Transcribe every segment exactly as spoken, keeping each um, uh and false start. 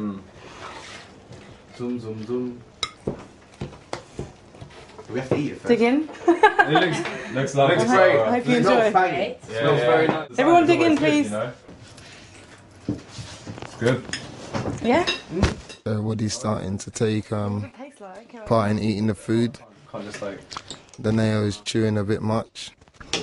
Mm. Zoom, zoom, zoom. Do we have to eat it first? Dig in. It looks, looks like it's great. I hope you enjoy it. It smells very nice. Everyone dig in, please. You know? It's good. Yeah? Mm. Uh, Woody's starting to take um, like? part in eating the food. Can't just like... Donae'o is chewing a bit much. So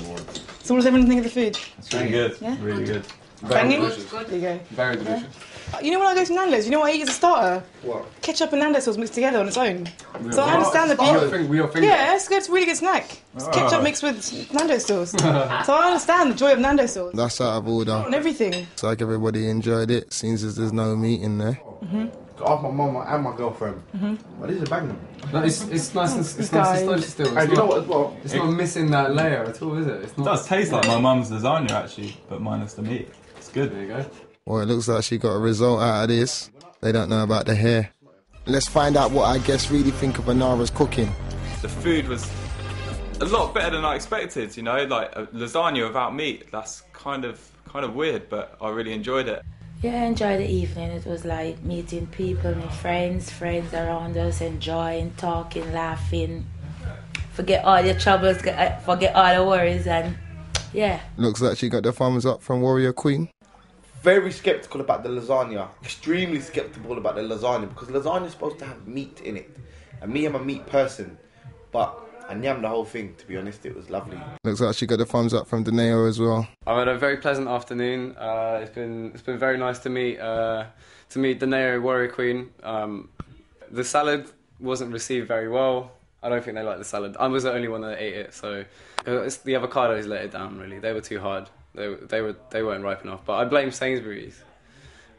what does everyone think of the food? It's really good. Yeah? Really good. Very delicious. There you go. Very delicious. Yeah. You know when I go to Nando's, you know what I eat as a starter? What? Ketchup and Nando's sauce mixed together on its own. Really? So I understand the beauty. Yeah, it's, it's a really good snack. It's oh. ketchup mixed with Nando's sauce. So I understand the joy of Nando's sauce. That's out of order. And everything. It's like everybody enjoyed it, seems as there's no meat in there. Mm-hmm. Off my mum and my girlfriend. Mm-hmm. But this is a banger. No, it's, it's nice and it's nice and still. Hey, you know what as well? It's it, not missing that layer at all, is it? It's not, it does taste like my mum's lasagna actually, but minus the meat. It's good. There you go. Well, it looks like she got a result out of this. They don't know about the hair. Let's find out what our guests really think of Anara's cooking. The food was a lot better than I expected. You know, like a lasagna without meat. That's kind of kind of weird, but I really enjoyed it. Yeah, I enjoyed the evening. It was like meeting people, my friends, friends around us, enjoying, talking, laughing. Forget all your troubles, forget all your worries, and yeah. Looks like she got the thumbs up from Warrior Queen. Very sceptical about the lasagna. Extremely sceptical about the lasagna because lasagna is supposed to have meat in it. And me, I'm a meat person, but I yammed the whole thing, to be honest. It was lovely. Looks like she got a thumbs up from Donae'o as well. I had a very pleasant afternoon. Uh, it's been it's been very nice to meet uh, to meet Donae'o, Warrior Queen. Um, the salad wasn't received very well. I don't think they liked the salad. I was the only one that ate it, so it's the avocados let it down. Really, they were too hard. They they were they weren't ripe enough. But I blame Sainsbury's.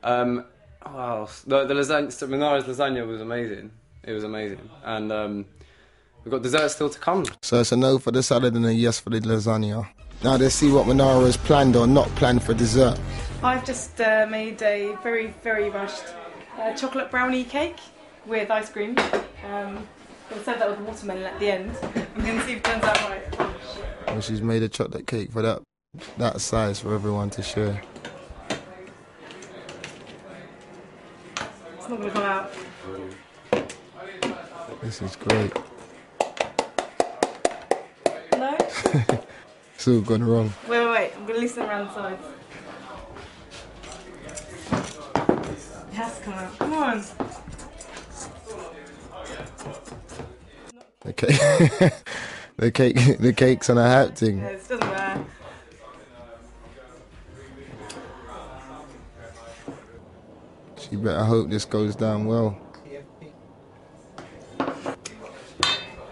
Um, wow, the, the lasagna, Manara's lasagna was amazing. It was amazing, and. Um, We've got dessert still to come. So it's a no for the salad and a yes for the lasagna. Now let's see what Donae'o has planned or not planned for dessert. I've just uh, made a very, very rushed uh, chocolate brownie cake with ice cream. Um, I'll serve that with watermelon at the end and then see if it turns out right. Well, she's made a chocolate cake for that, that size for everyone to share. It's not going to come out. This is great. It's all gone wrong. Wait, wait, wait. I'm going to listen around the sides. It has to come out. Come on. Okay. the cake, the cake's on a hat thing. Yeah, it doesn't matter. She better hope this goes down well. I'm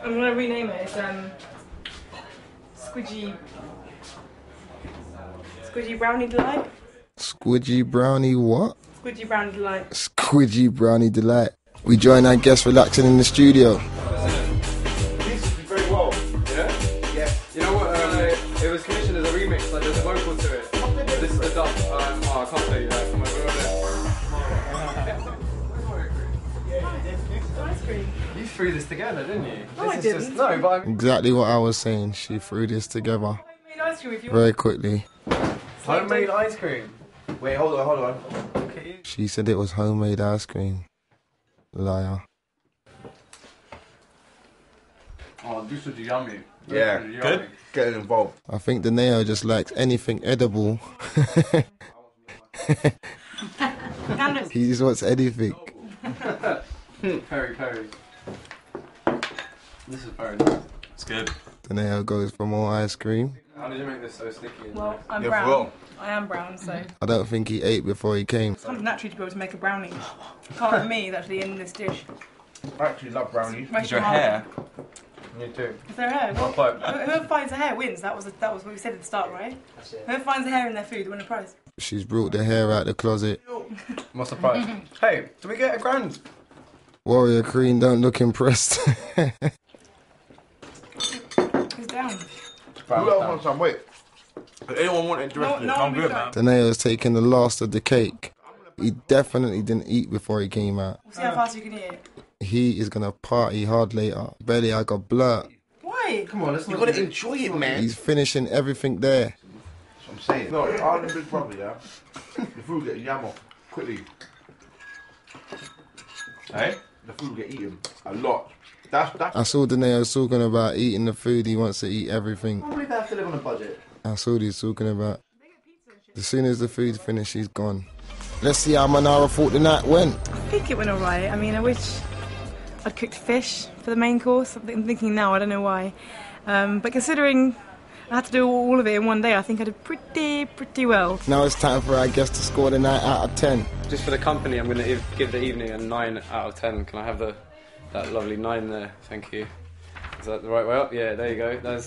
going to rename it. It's, um... Squidgy, Squidgy Brownie Delight. Squidgy Brownie what? Squidgy Brownie Delight. Squidgy Brownie Delight. We join our guests relaxing in the studio. This did very well. Yeah? Yeah. You know what, uh, it was commissioned as a remix, like there's a vocal to it. This is the dub, um, oh, I can't tell you that. Come on, we're You threw this together, didn't you? No, this I didn't. Just, no, but I mean... Exactly what I was saying. She threw this together. Homemade ice cream if you want. Very quickly. Homemade ice cream? Wait, hold on, hold on. Okay. She said it was homemade ice cream. Liar. Oh, this is yummy. This yeah, is yummy. Good. Getting involved. I think Donae'o just likes anything edible. He just wants anything. Perry, Perry. This is very nice. It's good. Donae'o goes for more ice cream. How did you make this so sticky? Well, I'm You're brown. Wrong. I am brown, so... I don't think he ate before he came. It's kind of natural to be able to make a brownie. Part of me is actually in this dish. I actually love brownies. Is your hair? Me too. Is there hair? Well, whoever finds a hair wins. That was, a, that was what we said at the start, right? Whoever finds a hair in their food, they win a prize. She's brought the hair out of the closet. What's the prize? Hey, do we get a grand? Warrior Queen don't look impressed. It's down. Well, down. Wait. If anyone want to no, no I'm good, man. Donae'o's taking the last of the cake. He definitely didn't eat before he came out. We'll see how fast you can eat. He is going to party hard later. Barely I got blurt. Why? Come on, let's you got to enjoy it, man. He's finishing everything there. That's what I'm saying. No, Ireland is probably there. The food gets yam off. Quickly. right? The food will get eaten a lot. That's, that's I saw Donae'o was talking about eating the food. He wants to eat everything. I can't believe they have to live on a budget. That's all he's talking about. As soon as the food's finished, she's gone. Let's see how Manara thought the night went. I think it went all right. I mean, I wish I'd cooked fish for the main course. I'm thinking now, I don't know why. Um, but considering I had to do all of it in one day, I think I did pretty, pretty well. Now it's time for our guest to score the nine out of ten. Just for the company, I'm going to give the evening a nine out of ten. Can I have the that lovely nine there? Thank you. Is that the right way up? Yeah, there you go. That's,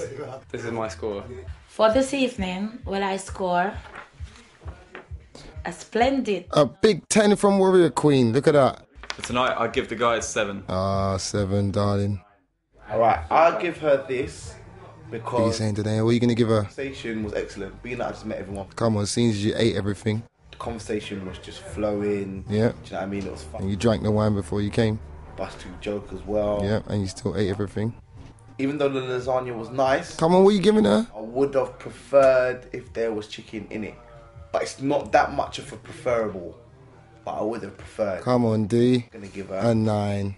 this is my score. For this evening, will I score a splendid... A big ten from Warrior Queen. Look at that. For tonight, I'd give the guys seven. Ah, seven, darling. All right, I'll give her this because... What are you saying today? What are you going to give her? The conversation was excellent. Being that I just met everyone. Come on, as soon as you ate everything. The conversation was just flowing. Yeah. Do you know what I mean? It was fun. And you drank the wine before you came. Bust to joke as well. Yeah, and you still ate everything. Even though the lasagna was nice... Come on, what are you giving her? I would have preferred if there was chicken in it. But it's not that much of a preferable. But I would have preferred. Come on, D. I'm going to give her... a nine.